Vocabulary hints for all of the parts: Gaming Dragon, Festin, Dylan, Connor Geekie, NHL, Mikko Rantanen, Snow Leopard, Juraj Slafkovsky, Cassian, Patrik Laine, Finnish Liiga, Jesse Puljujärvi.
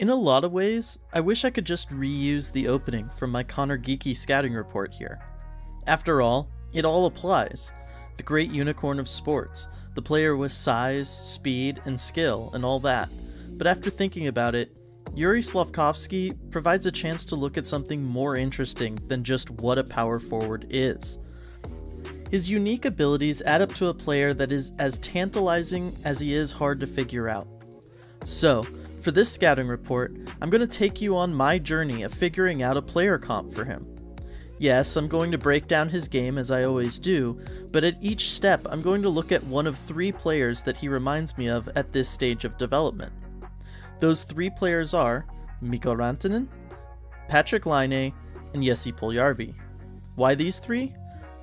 In a lot of ways, I wish I could just reuse the opening from my Connor Geekie scouting report here. After all, it all applies. The great unicorn of sports, the player with size, speed, and skill, and all that. But after thinking about it, Juraj Slafkovsky provides a chance to look at something more interesting than just what a power forward is. His unique abilities add up to a player that is as tantalizing as he is hard to figure out. So, for this scouting report, I'm going to take you on my journey of figuring out a player comp for him. Yes, I'm going to break down his game as I always do, but at each step I'm going to look at one of three players that he reminds me of at this stage of development. Those three players are Mikko Rantanen, Patrik Laine, and Jesse Puljujärvi. Why these three?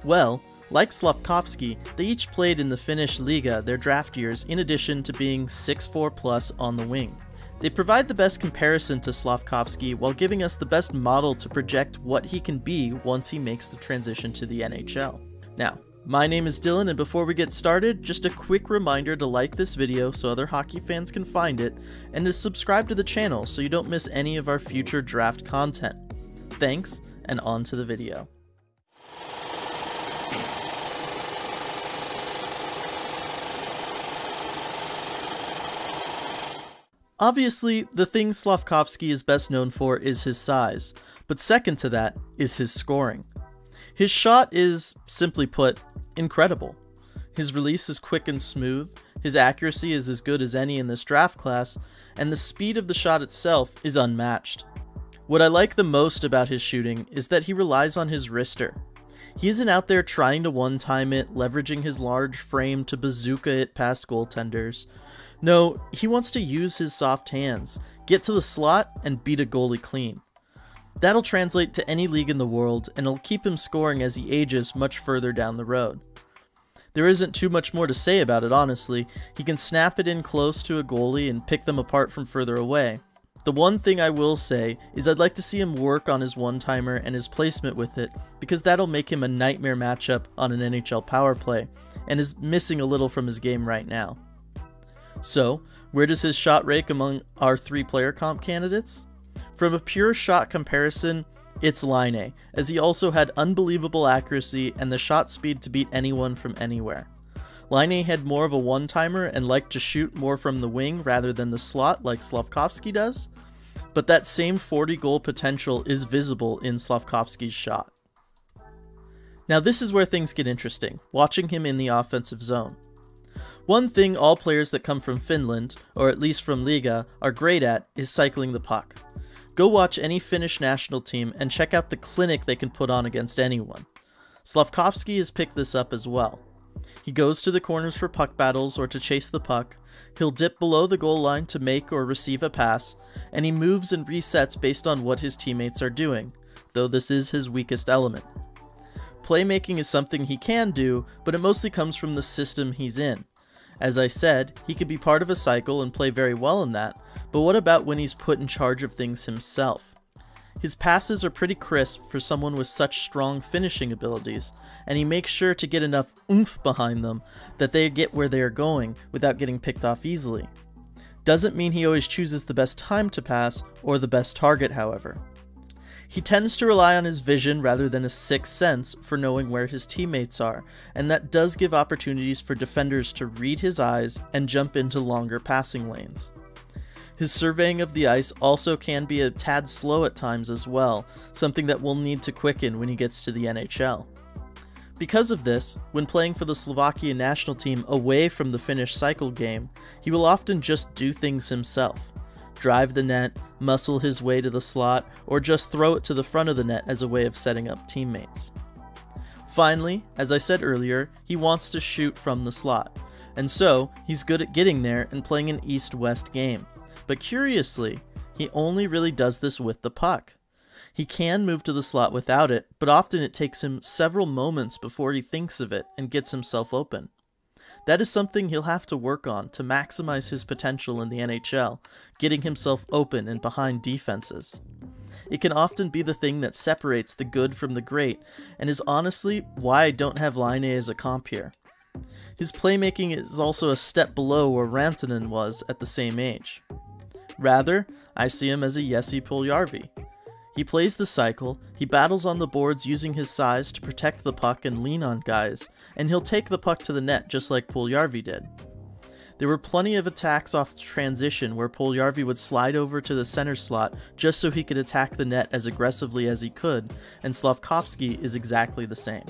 Well, like Slafkovsky, they each played in the Finnish Liiga their draft years in addition to being 6'4 plus on the wing. They provide the best comparison to Slafkovsky while giving us the best model to project what he can be once he makes the transition to the NHL. Now, my name is Dylan, and before we get started, just a quick reminder to like this video so other hockey fans can find it, and to subscribe to the channel so you don't miss any of our future draft content. Thanks, and on to the video. Obviously, the thing Slafkovsky is best known for is his size, but second to that is his scoring. His shot is, simply put, incredible. His release is quick and smooth, his accuracy is as good as any in this draft class, and the speed of the shot itself is unmatched. What I like the most about his shooting is that he relies on his wrister. He isn't out there trying to one-time it, leveraging his large frame to bazooka it past goaltenders. No, he wants to use his soft hands, get to the slot, and beat a goalie clean. That'll translate to any league in the world, and it'll keep him scoring as he ages much further down the road. There isn't too much more to say about it, honestly. He can snap it in close to a goalie and pick them apart from further away. The one thing I will say is I'd like to see him work on his one-timer and his placement with it, because that'll make him a nightmare matchup on an NHL power play, and is missing a little from his game right now. So, where does his shot rank among our three player comp candidates? From a pure shot comparison, it's Laine, as he also had unbelievable accuracy and the shot speed to beat anyone from anywhere. Laine had more of a one-timer and liked to shoot more from the wing rather than the slot like Slafkovsky does, but that same 40-goal potential is visible in Slafkovsky's shot. Now this is where things get interesting, watching him in the offensive zone. One thing all players that come from Finland, or at least from Liiga, are great at is cycling the puck. Go watch any Finnish national team and check out the clinic they can put on against anyone. Slafkovsky has picked this up as well. He goes to the corners for puck battles or to chase the puck, he'll dip below the goal line to make or receive a pass, and he moves and resets based on what his teammates are doing, though this is his weakest element. Playmaking is something he can do, but it mostly comes from the system he's in. As I said, he can be part of a cycle and play very well in that, but what about when he's put in charge of things himself? His passes are pretty crisp for someone with such strong finishing abilities, and he makes sure to get enough oomph behind them that they get where they are going without getting picked off easily. Doesn't mean he always chooses the best time to pass or the best target, however. He tends to rely on his vision rather than his sixth sense for knowing where his teammates are, and that does give opportunities for defenders to read his eyes and jump into longer passing lanes. His surveying of the ice also can be a tad slow at times as well, something that we'll need to quicken when he gets to the NHL. Because of this, when playing for the Slovakian national team away from the Finnish cycle game, he will often just do things himself. Drive the net, muscle his way to the slot, or just throw it to the front of the net as a way of setting up teammates. Finally, as I said earlier, he wants to shoot from the slot, and so he's good at getting there and playing an east-west game. But curiously, he only really does this with the puck. He can move to the slot without it, but often it takes him several moments before he thinks of it and gets himself open. That is something he'll have to work on to maximize his potential in the NHL, getting himself open and behind defenses. It can often be the thing that separates the good from the great, and is honestly why I don't have Laine as a comp here. His playmaking is also a step below where Rantanen was at the same age. Rather, I see him as a Jesse Puljujärvi. He plays the cycle, he battles on the boards using his size to protect the puck and lean on guys, and he'll take the puck to the net just like Puljujärvi did. There were plenty of attacks off transition where Puljujärvi would slide over to the center slot just so he could attack the net as aggressively as he could, and Slafkovsky is exactly the same.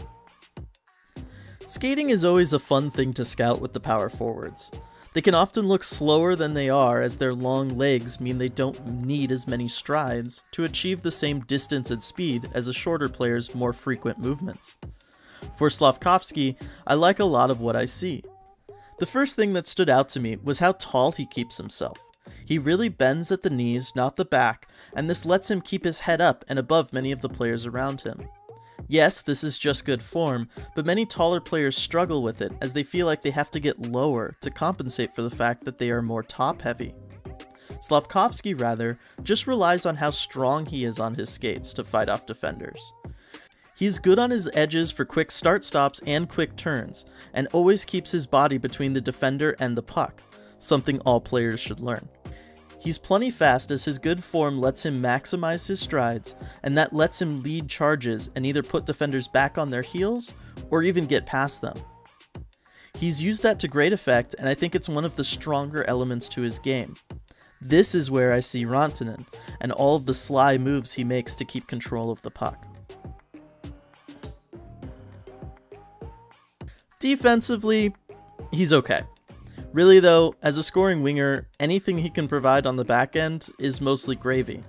Skating is always a fun thing to scout with the power forwards. They can often look slower than they are, as their long legs mean they don't need as many strides to achieve the same distance and speed as a shorter player's more frequent movements. For Slafkovsky, I like a lot of what I see. The first thing that stood out to me was how tall he keeps himself. He really bends at the knees, not the back, and this lets him keep his head up and above many of the players around him. Yes, this is just good form, but many taller players struggle with it as they feel like they have to get lower to compensate for the fact that they are more top-heavy. Slafkovsky, rather, just relies on how strong he is on his skates to fight off defenders. He's good on his edges for quick start-stops and quick turns, and always keeps his body between the defender and the puck, something all players should learn. He's plenty fast, as his good form lets him maximize his strides, and that lets him lead charges and either put defenders back on their heels or even get past them. He's used that to great effect, and I think it's one of the stronger elements to his game. This is where I see Rantanen and all of the sly moves he makes to keep control of the puck. Defensively, he's okay. Really though, as a scoring winger, anything he can provide on the back end is mostly gravy.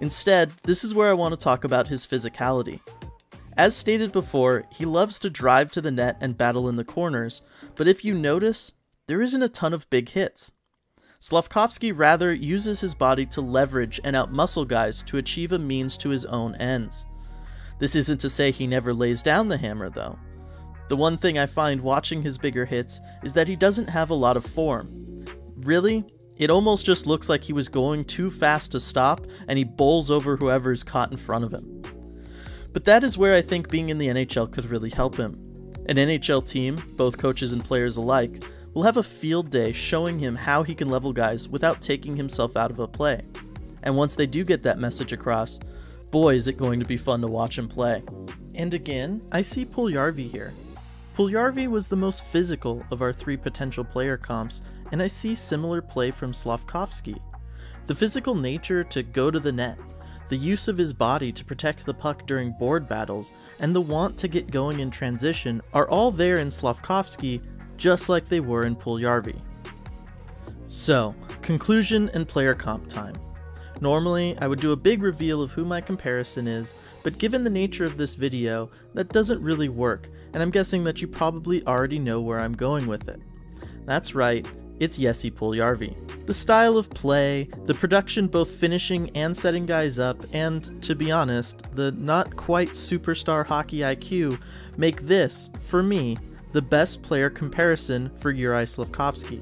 Instead, this is where I want to talk about his physicality. As stated before, he loves to drive to the net and battle in the corners, but if you notice, there isn't a ton of big hits. Slafkovsky rather uses his body to leverage and outmuscle guys to achieve a means to his own ends. This isn't to say he never lays down the hammer though. The one thing I find watching his bigger hits is that he doesn't have a lot of form. Really, it almost just looks like he was going too fast to stop and he bowls over whoever's caught in front of him. But that is where I think being in the NHL could really help him. An NHL team, both coaches and players alike, will have a field day showing him how he can level guys without taking himself out of a play. And once they do get that message across, boy is it going to be fun to watch him play. And again, I see Puljujärvi here. Puljujärvi was the most physical of our three potential player comps, and I see similar play from Slafkovsky. The physical nature to go to the net, the use of his body to protect the puck during board battles, and the want to get going in transition are all there in Slafkovsky, just like they were in Puljujärvi. So, conclusion and player comp time. Normally, I would do a big reveal of who my comparison is, but given the nature of this video, that doesn't really work, and I'm guessing that you probably already know where I'm going with it. That's right, it's Jesse Puljujärvi. The style of play, the production both finishing and setting guys up, and, to be honest, the not quite superstar hockey IQ make this, for me, the best player comparison for Juraj Slafkovsky.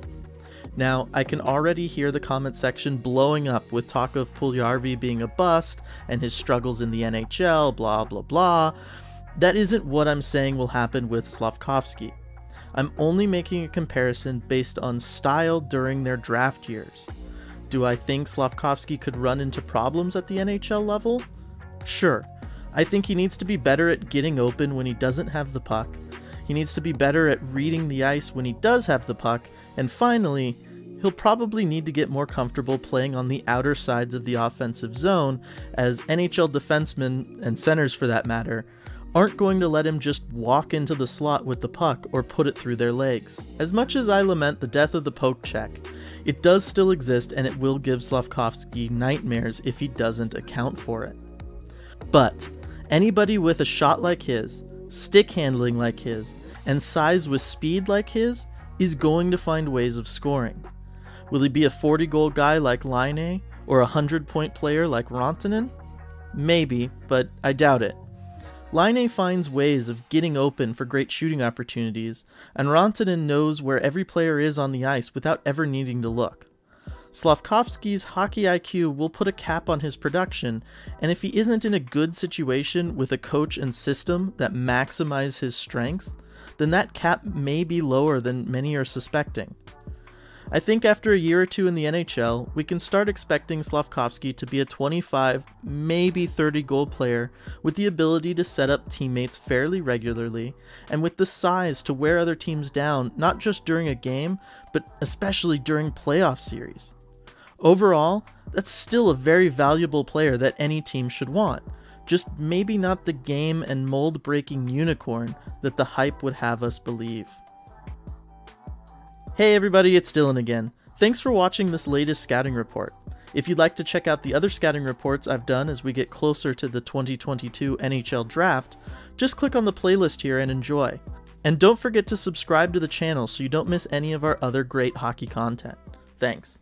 Now, I can already hear the comment section blowing up with talk of Puljujärvi being a bust and his struggles in the NHL, blah blah blah. That isn't what I'm saying will happen with Slafkovsky. I'm only making a comparison based on style during their draft years. Do I think Slafkovsky could run into problems at the NHL level? Sure. I think he needs to be better at getting open when he doesn't have the puck. He needs to be better at reading the ice when he does have the puck. And finally, he'll probably need to get more comfortable playing on the outer sides of the offensive zone, as NHL defensemen, and centers for that matter, aren't going to let him just walk into the slot with the puck or put it through their legs. As much as I lament the death of the poke check, it does still exist and it will give Slafkovsky nightmares if he doesn't account for it. But anybody with a shot like his, stick handling like his, and size with speed like his is going to find ways of scoring. Will he be a 40-goal guy like Laine, or a 100-point player like Rantanen? Maybe, but I doubt it. Laine finds ways of getting open for great shooting opportunities, and Rantanen knows where every player is on the ice without ever needing to look. Slafkovsky's hockey IQ will put a cap on his production, and if he isn't in a good situation with a coach and system that maximize his strengths, then that cap may be lower than many are suspecting. I think after a year or two in the NHL, we can start expecting Slafkovsky to be a 25, maybe 30 goal player with the ability to set up teammates fairly regularly and with the size to wear other teams down, not just during a game, but especially during playoff series. Overall, that's still a very valuable player that any team should want, just maybe not the game and mold-breaking unicorn that the hype would have us believe. Hey everybody, it's Dylan again. Thanks for watching this latest scouting report. If you'd like to check out the other scouting reports I've done as we get closer to the 2022 NHL Draft, just click on the playlist here and enjoy. And don't forget to subscribe to the channel so you don't miss any of our other great hockey content. Thanks.